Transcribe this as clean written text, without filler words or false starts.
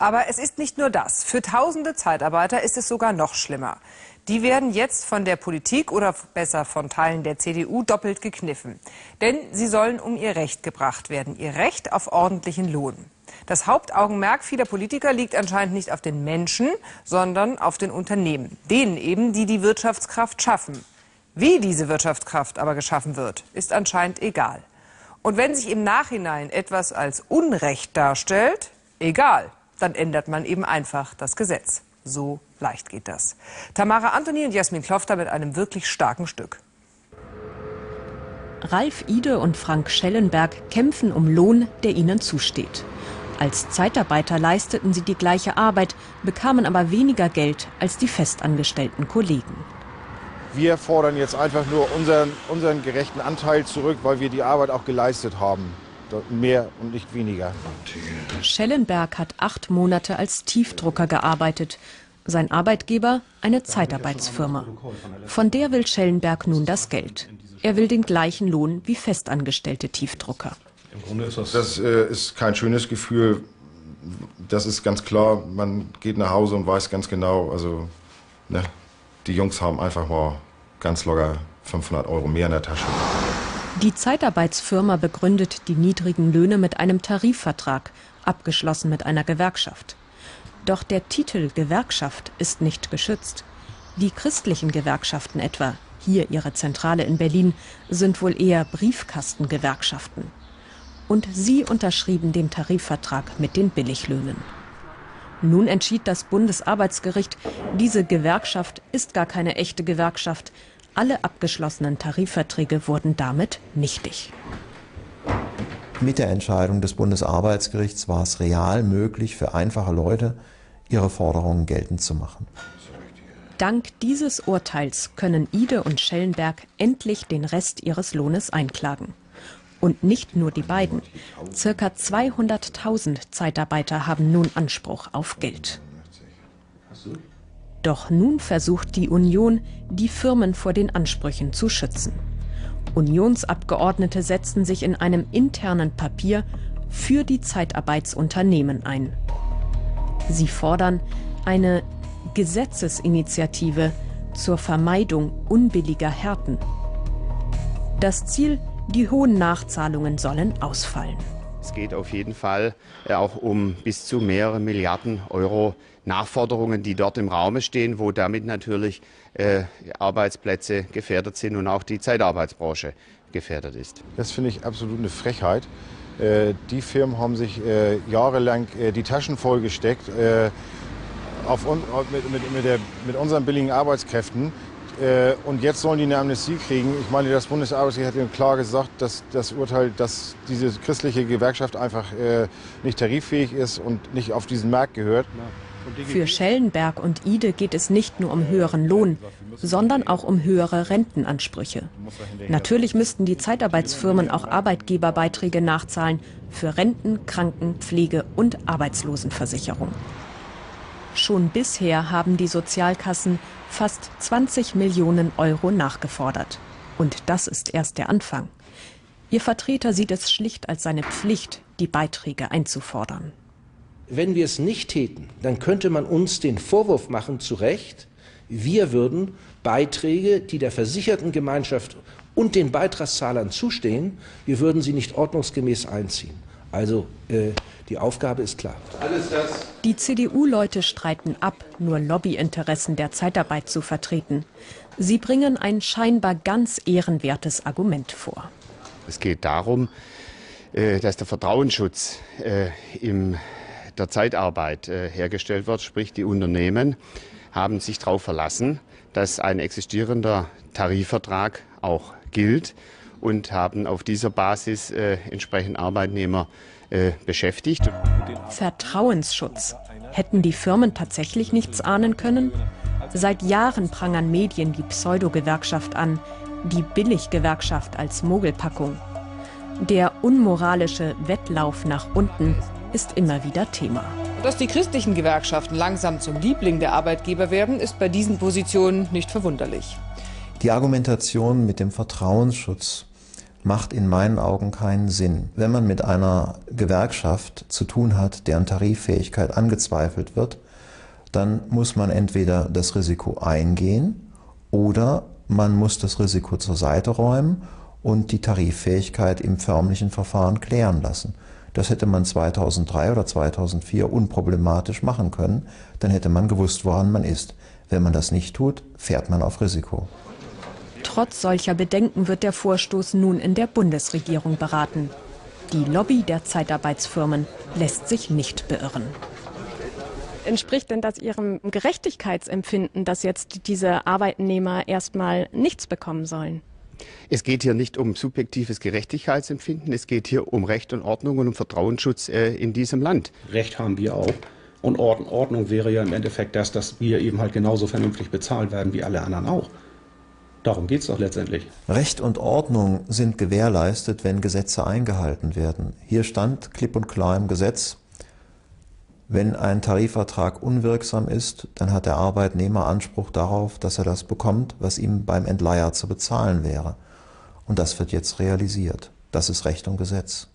Aber es ist nicht nur das. Für tausende Zeitarbeiter ist es sogar noch schlimmer. Die werden jetzt von der Politik oder besser von Teilen der CDU doppelt gekniffen. Denn sie sollen um ihr Recht gebracht werden, ihr Recht auf ordentlichen Lohn. Das Hauptaugenmerk vieler Politiker liegt anscheinend nicht auf den Menschen, sondern auf den Unternehmen. Denen eben, die die Wirtschaftskraft schaffen. Wie diese Wirtschaftskraft aber geschaffen wird, ist anscheinend egal. Und wenn sich im Nachhinein etwas als Unrecht darstellt, egal, dann ändert man eben einfach das Gesetz. So leicht geht das. Tamara Antoni und Jasmin Klofter mit einem wirklich starken Stück. Ralf Ide und Frank Schellenberg kämpfen um Lohn, der ihnen zusteht. Als Zeitarbeiter leisteten sie die gleiche Arbeit, bekamen aber weniger Geld als die festangestellten Kollegen. Wir fordern jetzt einfach nur unseren gerechten Anteil zurück, weil wir die Arbeit auch geleistet haben. Mehr und nicht weniger. Schellenberg hat 8 Monate als Tiefdrucker gearbeitet. Sein Arbeitgeber eine Zeitarbeitsfirma. Von der will Schellenberg nun das Geld. Er will den gleichen Lohn wie festangestellte Tiefdrucker. Das ist kein schönes Gefühl. Das ist ganz klar. Man geht nach Hause und weiß ganz genau, also ne, die Jungs haben einfach mal ganz locker 500 Euro mehr in der Tasche. Die Zeitarbeitsfirma begründet die niedrigen Löhne mit einem Tarifvertrag, abgeschlossen mit einer Gewerkschaft. Doch der Titel Gewerkschaft ist nicht geschützt. Die christlichen Gewerkschaften etwa, hier ihre Zentrale in Berlin, sind wohl eher Briefkastengewerkschaften. Und sie unterschrieben den Tarifvertrag mit den Billiglöhnen. Nun entschied das Bundesarbeitsgericht, diese Gewerkschaft ist gar keine echte Gewerkschaft. Alle abgeschlossenen Tarifverträge wurden damit nichtig. Mit der Entscheidung des Bundesarbeitsgerichts war es real möglich, für einfache Leute ihre Forderungen geltend zu machen. Dank dieses Urteils können Ide und Schellenberg endlich den Rest ihres Lohnes einklagen. Und nicht nur die beiden. Circa 200.000 Zeitarbeiter haben nun Anspruch auf Geld. Doch nun versucht die Union, die Firmen vor den Ansprüchen zu schützen. Unionsabgeordnete setzten sich in einem internen Papier für die Zeitarbeitsunternehmen ein. Sie fordern eine Gesetzesinitiative zur Vermeidung unbilliger Härten. Das Ziel, die hohen Nachzahlungen sollen ausfallen. Es geht auf jeden Fall auch um bis zu mehrere Milliarden Euro Nachforderungen, die dort im Raum stehen, wo damit natürlich Arbeitsplätze gefährdet sind und auch die Zeitarbeitsbranche gefährdet ist. Das finde ich absolut eine Frechheit. Die Firmen haben sich jahrelang die Taschen vollgesteckt mit unseren billigen Arbeitskräften. Und jetzt sollen die eine Amnestie kriegen. Ich meine, das Bundesarbeitsgericht hat klar gesagt, dass das Urteil, dass diese christliche Gewerkschaft einfach nicht tariffähig ist und nicht auf diesen Markt gehört. Für Schellenberg und Ide geht es nicht nur um höheren Lohn, sondern auch um höhere Rentenansprüche. Natürlich müssten die Zeitarbeitsfirmen auch Arbeitgeberbeiträge nachzahlen für Renten, Kranken-, Pflege- und Arbeitslosenversicherung. Schon bisher haben die Sozialkassen fast 20 Millionen Euro nachgefordert. Und das ist erst der Anfang. Ihr Vertreter sieht es schlicht als seine Pflicht, die Beiträge einzufordern. Wenn wir es nicht täten, dann könnte man uns den Vorwurf machen, zu Recht, wir würden Beiträge, die der versicherten Gemeinschaft und den Beitragszahlern zustehen, wir würden sie nicht ordnungsgemäß einziehen. Also die Aufgabe ist klar. Die CDU-Leute streiten ab, nur Lobbyinteressen der Zeitarbeit zu vertreten. Sie bringen ein scheinbar ganz ehrenwertes Argument vor. Es geht darum, dass der Vertrauensschutz in der Zeitarbeit hergestellt wird. Sprich, die Unternehmen haben sich darauf verlassen, dass ein existierender Tarifvertrag auch gilt. Und haben auf dieser Basis entsprechend Arbeitnehmer beschäftigt. Vertrauensschutz. Hätten die Firmen tatsächlich nichts ahnen können? Seit Jahren prangern Medien die Pseudo-Gewerkschaft an, die Billiggewerkschaft als Mogelpackung. Der unmoralische Wettlauf nach unten ist immer wieder Thema. Dass die christlichen Gewerkschaften langsam zum Liebling der Arbeitgeber werden, ist bei diesen Positionen nicht verwunderlich. Die Argumentation mit dem Vertrauensschutz macht in meinen Augen keinen Sinn. Wenn man mit einer Gewerkschaft zu tun hat, deren Tariffähigkeit angezweifelt wird, dann muss man entweder das Risiko eingehen oder man muss das Risiko zur Seite räumen und die Tariffähigkeit im förmlichen Verfahren klären lassen. Das hätte man 2003 oder 2004 unproblematisch machen können, dann hätte man gewusst, woran man ist. Wenn man das nicht tut, fährt man auf Risiko. Trotz solcher Bedenken wird der Vorstoß nun in der Bundesregierung beraten. Die Lobby der Zeitarbeitsfirmen lässt sich nicht beirren. Entspricht denn das Ihrem Gerechtigkeitsempfinden, dass jetzt diese Arbeitnehmer erstmal nichts bekommen sollen? Es geht hier nicht um subjektives Gerechtigkeitsempfinden, es geht hier um Recht und Ordnung und um Vertrauensschutz in diesem Land. Recht haben wir auch. Und Ordnung wäre ja im Endeffekt das, dass wir eben halt genauso vernünftig bezahlt werden wie alle anderen auch. Darum geht es doch letztendlich. Recht und Ordnung sind gewährleistet, wenn Gesetze eingehalten werden. Hier stand klipp und klar im Gesetz, wenn ein Tarifvertrag unwirksam ist, dann hat der Arbeitnehmer Anspruch darauf, dass er das bekommt, was ihm beim Entleiher zu bezahlen wäre. Und das wird jetzt realisiert. Das ist Recht und Gesetz.